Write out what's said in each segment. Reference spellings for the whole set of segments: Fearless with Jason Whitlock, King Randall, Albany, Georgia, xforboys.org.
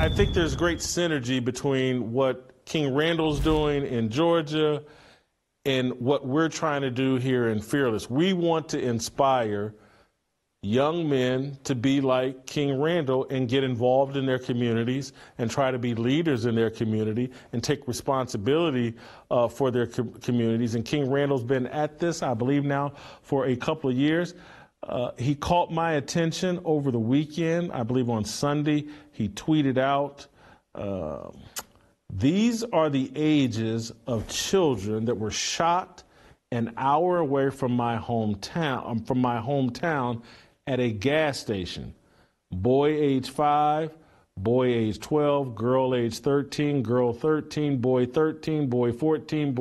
I think there's great synergy between what King Randall's doing in Georgia and what we're trying to do here in Fearless. We want to inspire young men to be like King Randall and get involved in their communities and try to be leaders in their community and take responsibility for their communities. And King Randall's been at this, I believe, now for a couple of years. He caught my attention over the weekend. I believe on Sunday he tweeted out, these are the ages of children that were shot an hour away from my hometown, at a gas station. Boy age 5, boy age 12, girl age 13, girl 13, boy 14, boy 15,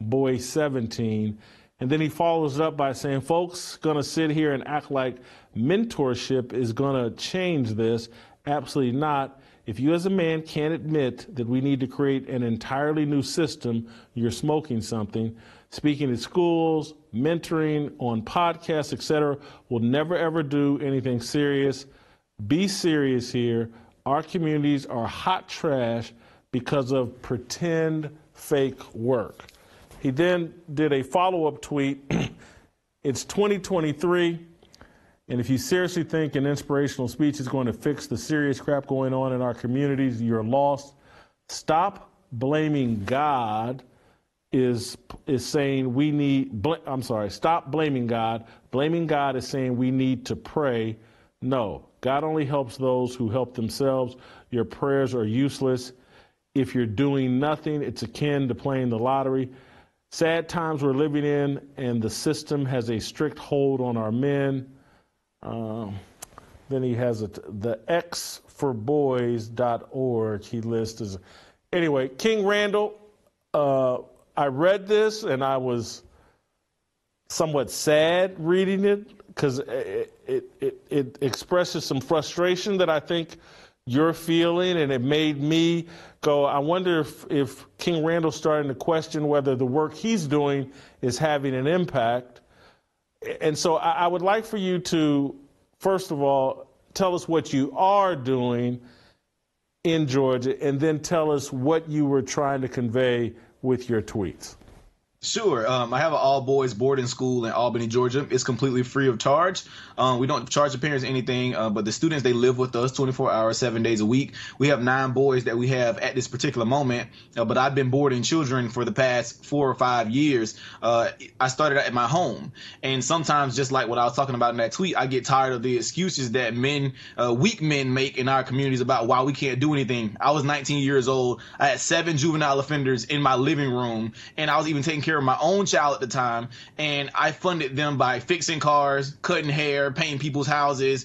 boy 17. And then he follows up by saying, folks gonna sit here and act like mentorship is gonna change this. Absolutely not. If you as a man can't admit that we need to create an entirely new system, you're smoking something. Speaking at schools, mentoring, on podcasts, etc., will never ever do anything serious. Be serious here. Our communities are hot trash because of pretend fake work. He then did a follow-up tweet. It's 2023. And if you seriously think an inspirational speech is going to fix the serious crap going on in our communities, you're lost. Stop blaming God is saying we need, stop blaming God. Blaming God is saying we need to pray. No, God only helps those who help themselves. Your prayers are useless. If you're doing nothing, it's akin to playing the lottery. Sad times we're living in, and the system has a strict hold on our men. Then he has the xforboys.org he lists as. Anyway, King Randall, I read this and I was somewhat sad reading it because it expresses some frustration that I think you're feeling, and it made me go, I wonder if King Randall's starting to question whether the work he's doing is having an impact. And so I would like for you to, first of all, tell us what you are doing in Georgia, and then tell us what you were trying to convey with your tweets. Sure. I have an all-boys boarding school in Albany, Georgia. It's completely free of charge. We don't charge the parents anything, but the students, they live with us 24 hours, 7 days a week. We have 9 boys that we have at this particular moment, but I've been boarding children for the past 4 or 5 years. I started at my home, and sometimes, just like what I was talking about in that tweet, I get tired of the excuses that men, weak men make in our communities about why we can't do anything. I was 19 years old. I had 7 juvenile offenders in my living room, and I was even taking care of my own child at the time, and I funded them by fixing cars, cutting hair, painting people's houses,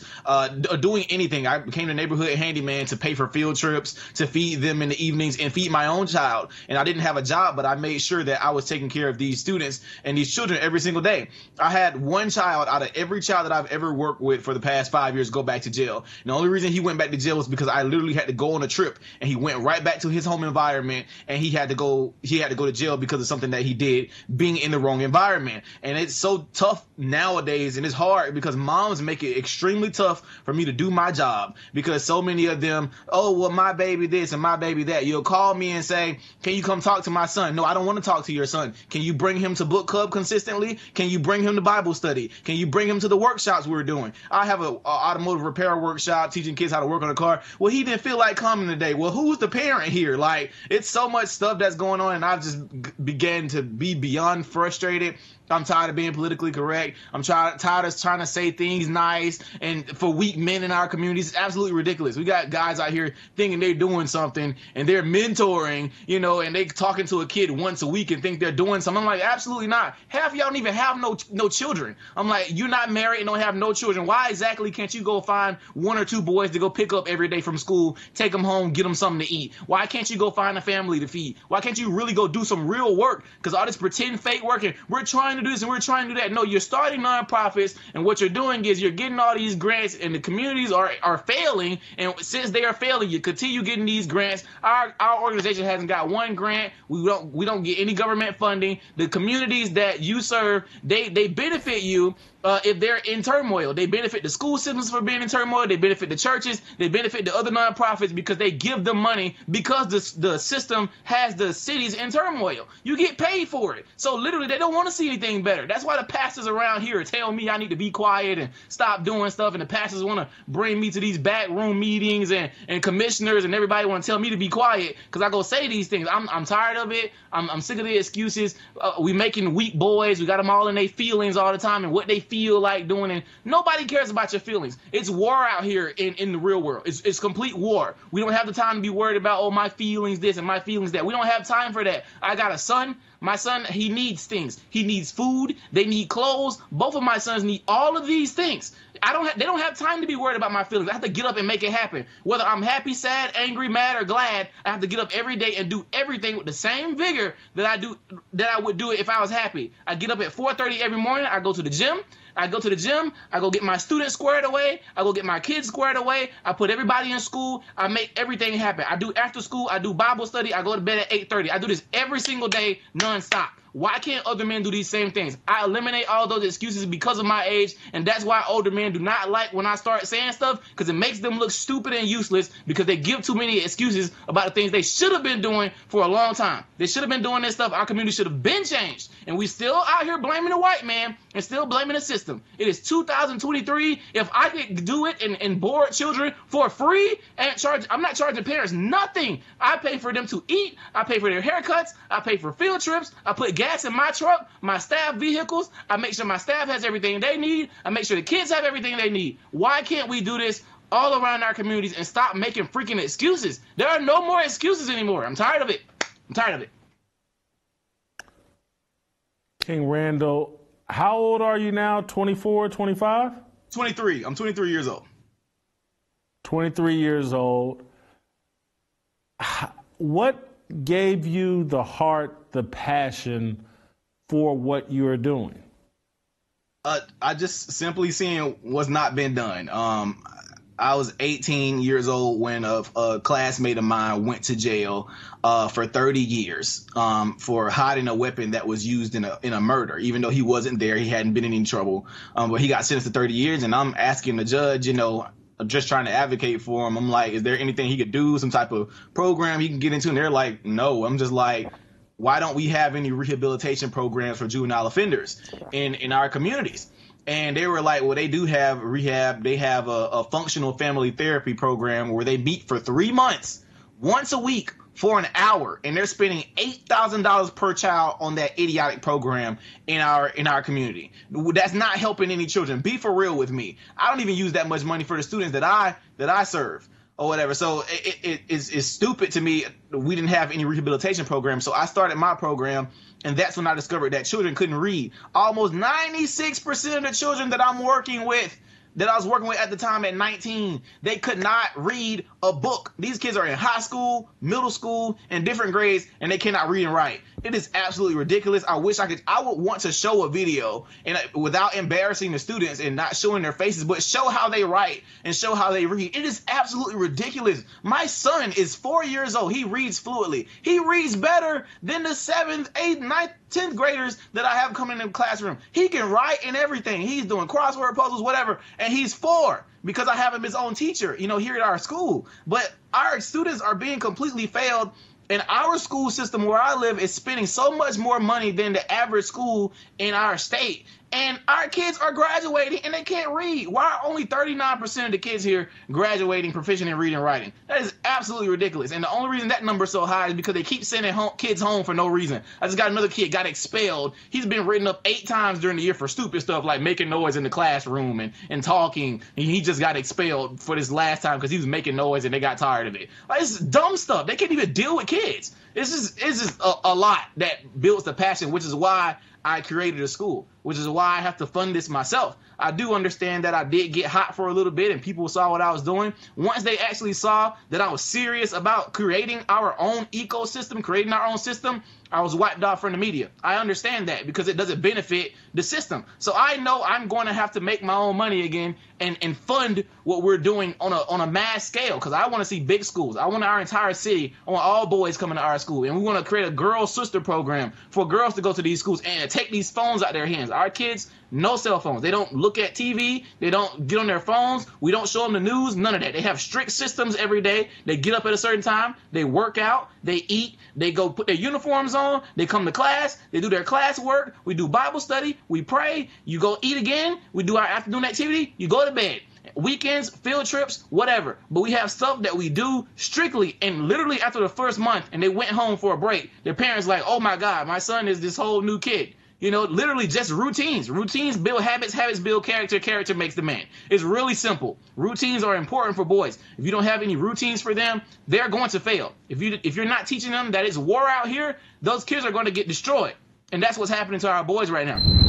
doing anything. I became the neighborhood handyman to pay for field trips, to feed them in the evenings, and feed my own child. And I didn't have a job, but I made sure that I was taking care of these students and these children every single day. I had 1 child out of every child that I've ever worked with for the past 5 years go back to jail. And the only reason he went back to jail was because I literally had to go on a trip, and he went right back to his home environment, and he had to go to jail because of something that he did, being in the wrong environment. And it's so tough nowadays, and it's hard because moms make it extremely tough for me to do my job, because so many of them, oh, well, my baby this and my baby that. You'll call me and say, can you come talk to my son? No, I don't want to talk to your son. Can you bring him to book club consistently? Can you bring him to Bible study? Can you bring him to the workshops we were doing? I have an automotive repair workshop teaching kids how to work on a car. Well, he didn't feel like coming today. Well, who's the parent here? Like, it's so much stuff that's going on, and I've just began to be beyond frustrated. I'm tired of being politically correct. I'm tired of trying to say things nice, and for weak men in our communities, it's absolutely ridiculous. We got guys out here thinking they're doing something, and they're mentoring, you know, and they talking to a kid once a week and think they're doing something. I'm like, absolutely not. Half of y'all don't even have no children. I'm like, you're not married and don't have no children. Why exactly can't you go find 1 or 2 boys to go pick up every day from school, take them home, get them something to eat? Why can't you go find a family to feed? Why can't you really go do some real work? Because all this pretend fake working, we're trying to do this and we're trying to do that. No, you're starting nonprofits, and what you're doing is you're getting all these grants, and the communities are failing, and since they are failing, you continue getting these grants. Our organization hasn't got 1 grant. We don't get any government funding. The communities that you serve, they benefit you if they're in turmoil. They benefit the school systems for being in turmoil. They benefit the churches. They benefit the other nonprofits because they give them money because the system has the cities in turmoil. You get paid for it. So literally, they don't want to see anything better. That's why the pastors around here tell me I need to be quiet and stop doing stuff. And the pastors want to bring me to these backroom meetings and commissioners and everybody want to tell me to be quiet because I go say these things. I'm tired of it. I'm sick of the excuses. We making weak boys. We got them all in their feelings all the time and what they feel like doing. And nobody cares about your feelings. It's war out here in the real world. It's complete war. We don't have the time to be worried about, oh, my feelings this and my feelings that. We don't have time for that. I got a son. My son, he needs things. He needs food. They need clothes. Both of my sons need all of these things. They don't have time to be worried about my feelings. I have to get up and make it happen. Whether I'm happy, sad, angry, mad, or glad, I have to get up every day and do everything with the same vigor that I would do it if I was happy. I get up at 4:30 every morning. I go to the gym. I go get my students squared away. I go get my kids squared away. I put everybody in school. I make everything happen. I do after school. I do Bible study. I go to bed at 8:30. I do this every single day, nonstop. Why can't other men do these same things? I eliminate all those excuses because of my age, and that's why older men do not like when I start saying stuff, because it makes them look stupid and useless because they give too many excuses about the things they should have been doing for a long time. They should have been doing this stuff. Our community should have been changed, and we still out here blaming the white man and still blaming the system. It is 2023. If I could do it and board children for free and charge, I'm not charging parents nothing. I pay for them to eat. I pay for their haircuts. I pay for field trips. I put gas in my truck, my staff vehicles. I make sure my staff has everything they need. I make sure the kids have everything they need. Why can't we do this all around our communities and stop making freaking excuses? There are no more excuses anymore. I'm tired of it. I'm tired of it. King Randall, how old are you now? 24, 25? 23. I'm 23 years old. 23 years old. What gave you the heart, the passion for what you are doing? I just simply seeing what's not been done. I was 18 years old when a classmate of mine went to jail for 30 years for hiding a weapon that was used in a murder. Even though he wasn't there, he hadn't been in any trouble, but he got sentenced to 30 years. And I'm asking the judge, you know, just trying to advocate for him. I'm like, is there anything he could do, some type of program he can get into? And they're like, no. I'm just like, why don't we have any rehabilitation programs for juvenile offenders in our communities? And they were like, well, they do have rehab. They have a functional family therapy program where they meet for 3 months, once a week, for an hour, and they're spending $8,000 per child on that idiotic program in our community. That's not helping any children. Be for real with me. I don't even use that much money for the students that I serve or whatever. So it's stupid to me. We didn't have any rehabilitation program, so I started my program, and that's when I discovered that children couldn't read. Almost 96% of the children that I was working with at the time at 19, they could not read a book. These kids are in high school, middle school, and different grades, and they cannot read and write. It is absolutely ridiculous. I wish I would want to show a video and without embarrassing the students and not showing their faces, but show how they write and show how they read. It is absolutely ridiculous. My son is 4 years old. He reads fluently. He reads better than the 7th, 8th, 9th, 10th graders that I have coming in the classroom. He can write and everything. He's doing crossword puzzles, whatever, and he's 4 because I have him his own teacher, you know, here at our school. But our students are being completely failed. And our school system where I live is spending so much more money than the average school in our state. And our kids are graduating and they can't read. Why are only 39% of the kids here graduating proficient in reading and writing? That is absolutely ridiculous. And the only reason that number is so high is because they keep sending kids home for no reason. I just got another kid, got expelled. He's been written up 8 times during the year for stupid stuff like making noise in the classroom and talking. And he just got expelled for this last time because he was making noise and they got tired of it. Like, it's dumb stuff. They can't even deal with kids. It's just a lot that builds the passion, which is why I created a school, which is why I have to fund this myself. I do understand that I did get hot for a little bit and people saw what I was doing. Once they actually saw that I was serious about creating our own ecosystem, creating our own system, I was wiped off from the media. I understand that because it doesn't benefit the system. So I know I'm going to have to make my own money again and fund what we're doing on a mass scale because I want to see big schools. I want our entire city. I want all boys coming to our school. And we want to create a girl sister program for girls to go to these schools and take these phones out of their hands. Our kids, no cell phones. They don't look at TV. They don't get on their phones. We don't show them the news. None of that. They have strict systems every day. They get up at a certain time. They work out. They eat. They go put their uniforms on. They come to class. They do their classwork. We do Bible study. We pray. You go eat again. We do our afternoon activity. You go to bed. Weekends, field trips, whatever. But we have stuff that we do strictly, and literally after the first month and they went home for a break, their parents like, oh my God, my son is this whole new kid. You know, literally just routines. Routines build habits. Habits build character. Character makes the man. It's really simple. Routines are important for boys. If you don't have any routines for them, they're going to fail. If you're not teaching them that it's war out here, those kids are going to get destroyed. And that's what's happening to our boys right now.